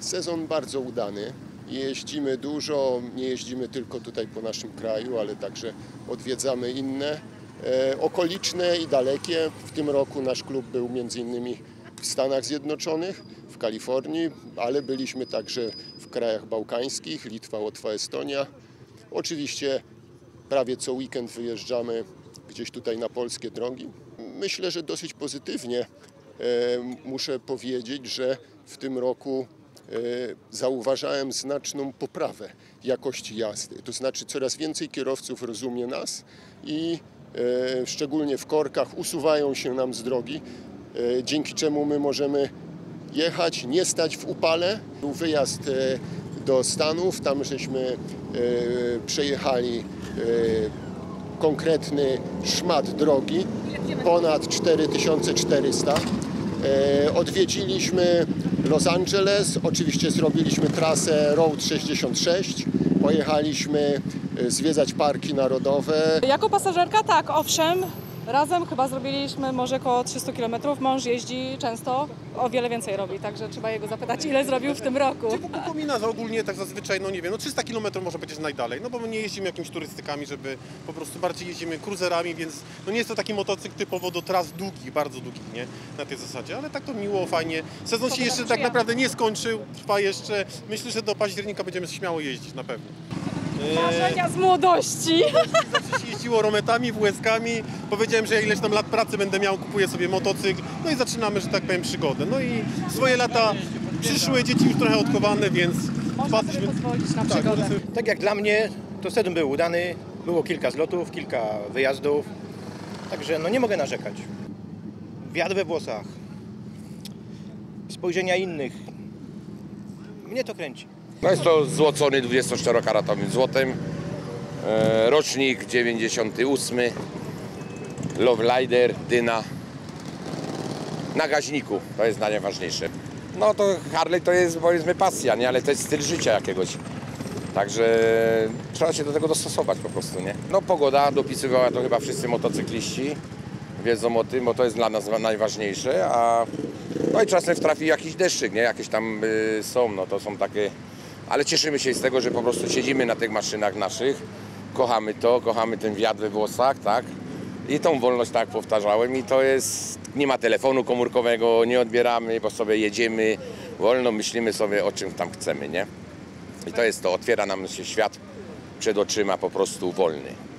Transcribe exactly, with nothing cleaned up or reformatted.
Sezon bardzo udany. Jeździmy dużo, nie jeździmy tylko tutaj po naszym kraju, ale także odwiedzamy inne e, okoliczne i dalekie. W tym roku nasz klub był między innymi w Stanach Zjednoczonych, w Kalifornii, ale byliśmy także w krajach bałkańskich, Litwa, Łotwa, Estonia. Oczywiście prawie co weekend wyjeżdżamy gdzieś tutaj na polskie drogi. Myślę, że dosyć pozytywnie e, muszę powiedzieć, że w tym roku e, zauważałem znaczną poprawę jakości jazdy. To znaczy coraz więcej kierowców rozumie nas i e, szczególnie w korkach usuwają się nam z drogi, e, dzięki czemu my możemy jechać, nie stać w upale. Był wyjazd e, do Stanów, tam żeśmy e, przejechali e, konkretny szmat drogi, ponad cztery tysiące czterysta. E, odwiedziliśmy Los Angeles, oczywiście zrobiliśmy trasę Route sześćdziesiąt sześć, pojechaliśmy zwiedzać parki narodowe. Jako pasażerka tak, owszem, razem chyba zrobiliśmy może około trzysta kilometrów, mąż jeździ często, o wiele więcej robi, także trzeba jego zapytać, ile zrobił w tym roku. Czy popomina ogólnie tak zazwyczaj, no nie wiem, no trzysta kilometrów może powiedzieć najdalej, no bo my nie jeździmy jakimiś turystykami, żeby po prostu bardziej jeździmy cruzerami, więc no nie jest to taki motocykl typowo do tras długich, bardzo długich, nie, na tej zasadzie, ale tak to miło, fajnie. Sezon się jeszcze tak naprawdę nie skończył, trwa jeszcze, myślę, że do października będziemy śmiało jeździć na pewno. Marzenia z młodości. Zawsze się jeździło rometami, włeskami. Powiedziałem, że ja ileś tam lat pracy będę miał, kupuję sobie motocykl. No i zaczynamy, że tak powiem, przygodę. No i swoje lata przyszły, dzieci już trochę odchowane, więc... Można sobie pozwolić na przygodę. Tak, tak jak dla mnie, to sezon był udany. Było kilka zlotów, kilka wyjazdów. Także no nie mogę narzekać. Wiatr we włosach. Spojrzenia innych. Mnie to kręci. No jest to złocony dwudziestoczterokaratowym złotem, e, rocznik dziewięćdziesiąty ósmy, Lowlider, Dyna, na gaźniku, to jest najważniejsze. No to Harley to jest, powiedzmy, pasja, nie? Ale to jest styl życia jakiegoś, także trzeba się do tego dostosować po prostu, nie? No pogoda dopisywała to, chyba wszyscy motocykliści wiedzą o tym, bo to jest dla nas najważniejsze, a no i czasem wtrafi jakiś deszczyk, nie? Jakieś tam y, są, no to są takie... Ale cieszymy się z tego, że po prostu siedzimy na tych maszynach naszych, kochamy to, kochamy ten wiatr we włosach, tak? I tą wolność, tak powtarzałem, i to jest, nie ma telefonu komórkowego, nie odbieramy, bo sobie jedziemy wolno, myślimy sobie o czym tam chcemy, nie? I to jest to, otwiera nam się świat przed oczyma po prostu wolny.